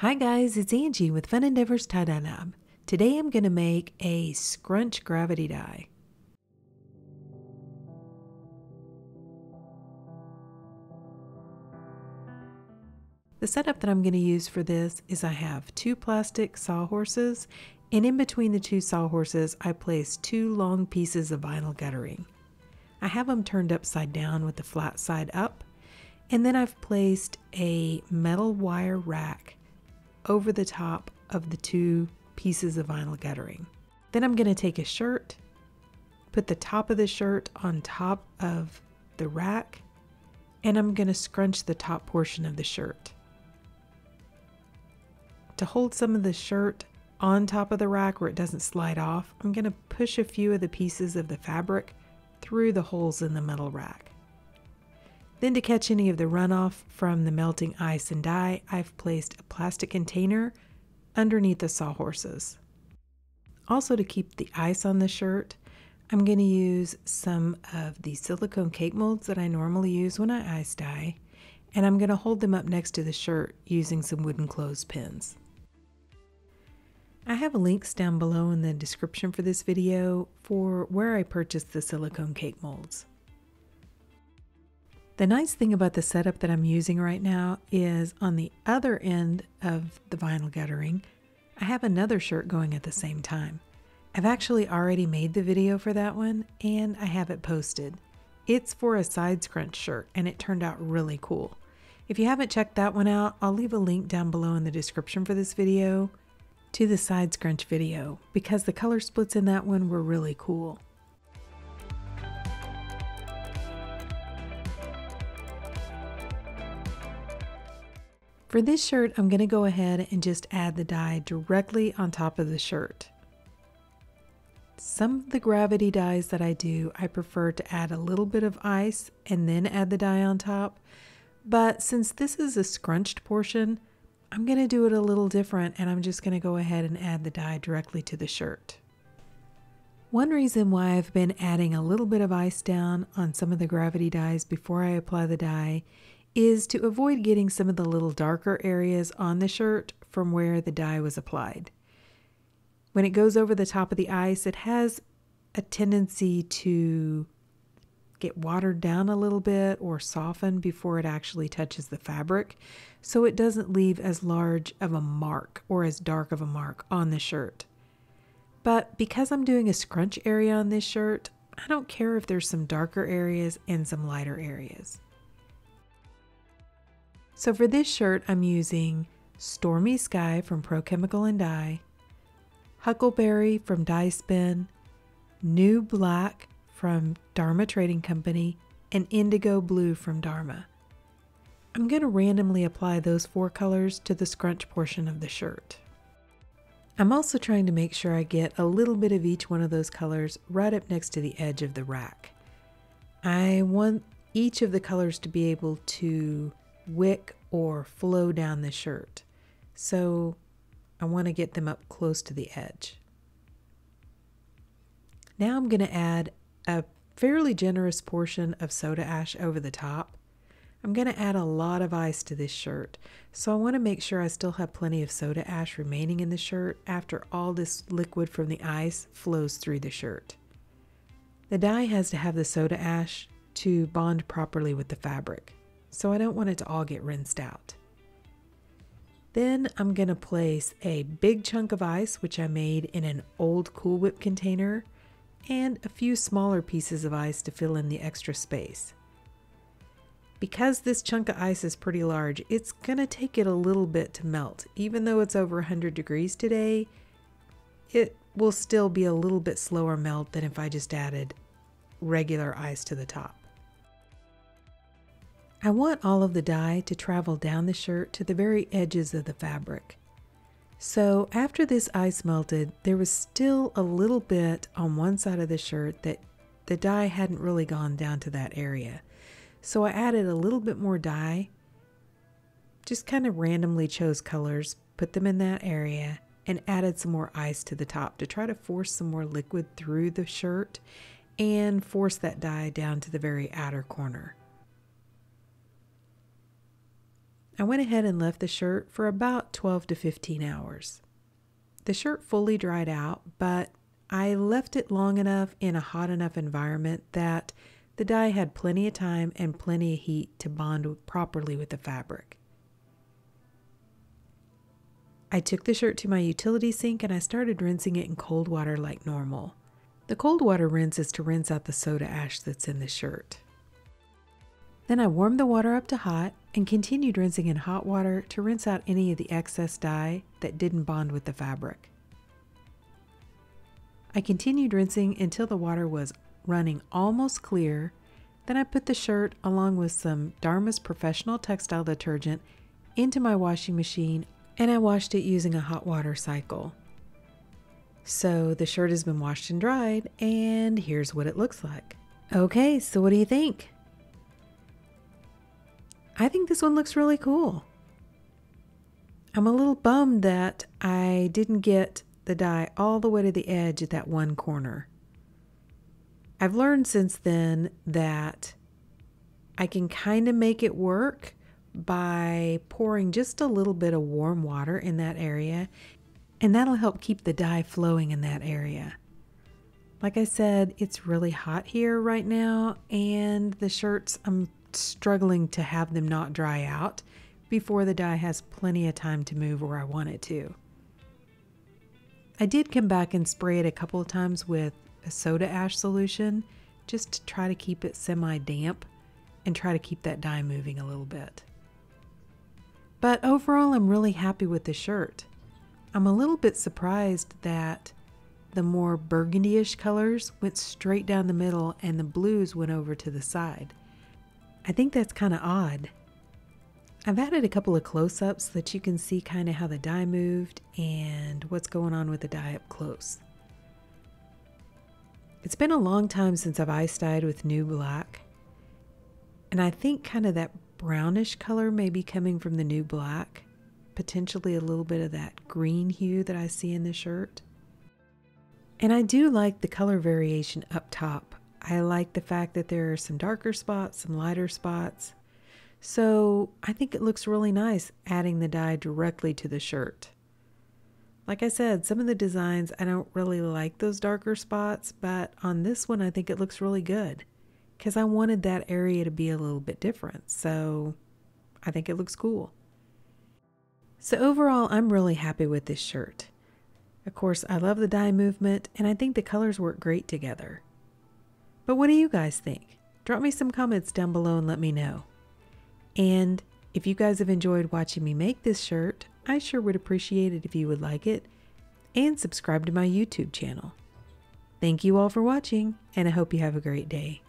Hi guys, it's Angie with Fun Endeavors Tie-Dye Lab. Today I'm going to make a scrunch gravity die. The setup that I'm going to use for this is I have two plastic sawhorses, and in between the two sawhorses I place two long pieces of vinyl guttering. I have them turned upside down with the flat side up, and then I've placed a metal wire rack over the top of the two pieces of vinyl guttering. Then I'm going to take a shirt, put the top of the shirt on top of the rack, and I'm going to scrunch the top portion of the shirt. To hold some of the shirt on top of the rack where it doesn't slide off, I'm going to push a few of the pieces of the fabric through the holes in the metal rack. Then to catch any of the runoff from the melting ice and dye, I've placed a plastic container underneath the sawhorses. Also, to keep the ice on the shirt, I'm going to use some of the silicone cake molds that I normally use when I ice dye, and I'm going to hold them up next to the shirt using some wooden clothespins. I have links down below in the description for this video for where I purchased the silicone cake molds. The nice thing about the setup that I'm using right now is on the other end of the vinyl guttering, I have another shirt going at the same time. I've actually already made the video for that one and I have it posted. It's for a side scrunch shirt and it turned out really cool. If you haven't checked that one out, I'll leave a link down below in the description for this video to the side scrunch video because the color splits in that one were really cool. For this shirt, I'm going to go ahead and just add the dye directly on top of the shirt. Some of the gravity dyes that I do, I prefer to add a little bit of ice and then add the dye on top. But since this is a scrunched portion, I'm going to do it a little different and I'm just going to go ahead and add the dye directly to the shirt. One reason why I've been adding a little bit of ice down on some of the gravity dyes before I apply the dye is to avoid getting some of the little darker areas on the shirt from where the dye was applied. When it goes over the top of the ice, it has a tendency to get watered down a little bit or soften before it actually touches the fabric, so it doesn't leave as large of a mark or as dark of a mark on the shirt. But because I'm doing a scrunch area on this shirt, I don't care if there's some darker areas and some lighter areas. So for this shirt, I'm using Stormy Sky from Pro Chemical and Dye, Huckleberry from Dye Spin, New Black from Dharma Trading Company, and Indigo Blue from Dharma. I'm going to randomly apply those four colors to the scrunch portion of the shirt. I'm also trying to make sure I get a little bit of each one of those colors right up next to the edge of the rack. I want each of the colors to be able to wick or flow down the shirt. So I want to get them up close to the edge. Now I'm going to add a fairly generous portion of soda ash over the top. I'm going to add a lot of ice to this shirt, so I want to make sure I still have plenty of soda ash remaining in the shirt after all this liquid from the ice flows through the shirt. The dye has to have the soda ash to bond properly with the fabric, so I don't want it to all get rinsed out. Then I'm going to place a big chunk of ice, which I made in an old Cool Whip container, and a few smaller pieces of ice to fill in the extra space. Because this chunk of ice is pretty large, it's going to take it a little bit to melt. Even though it's over 100 degrees today, it will still be a little bit slower melt than if I just added regular ice to the top. I want all of the dye to travel down the shirt to the very edges of the fabric. So after this ice melted, there was still a little bit on one side of the shirt that the dye hadn't really gone down to that area. So I added a little bit more dye, just kind of randomly chose colors, put them in that area, and added some more ice to the top to try to force some more liquid through the shirt and force that dye down to the very outer corner. I went ahead and left the shirt for about 12 to 15 hours. The shirt fully dried out, but I left it long enough in a hot enough environment that the dye had plenty of time and plenty of heat to bond properly with the fabric. I took the shirt to my utility sink and I started rinsing it in cold water like normal. The cold water rinse is to rinse out the soda ash that's in the shirt. Then I warmed the water up to hot and continued rinsing in hot water to rinse out any of the excess dye that didn't bond with the fabric. I continued rinsing until the water was running almost clear, then I put the shirt along with some Dharma's Professional Textile Detergent into my washing machine and I washed it using a hot water cycle. So the shirt has been washed and dried and here's what it looks like. Okay, so what do you think? I think this one looks really cool. I'm a little bummed that I didn't get the dye all the way to the edge at that one corner. I've learned since then that I can kind of make it work by pouring just a little bit of warm water in that area, and that'll help keep the dye flowing in that area. Like I said, it's really hot here right now, and the shirts, I'm struggling to have them not dry out before the dye has plenty of time to move where I want it to. I did come back and spray it a couple of times with a soda ash solution just to try to keep it semi-damp and try to keep that dye moving a little bit. But overall, I'm really happy with the shirt. I'm a little bit surprised that the more burgundy-ish colors went straight down the middle and the blues went over to the side. I think that's kind of odd. I've added a couple of close-ups so that you can see kind of how the dye moved and what's going on with the dye up close. It's been a long time since I've ice dyed with New Black, and I think kind of that brownish color may be coming from the New Black, potentially a little bit of that green hue that I see in the shirt. And I do like the color variation up top. I like the fact that there are some darker spots, some lighter spots. So I think it looks really nice adding the dye directly to the shirt. Like I said, some of the designs, I don't really like those darker spots, but on this one, I think it looks really good because I wanted that area to be a little bit different. So I think it looks cool. So overall, I'm really happy with this shirt. Of course, I love the dye movement and I think the colors work great together. But what do you guys think? Drop me some comments down below and let me know. And if you guys have enjoyed watching me make this shirt, I sure would appreciate it if you would like it and subscribe to my YouTube channel. Thank you all for watching, and I hope you have a great day.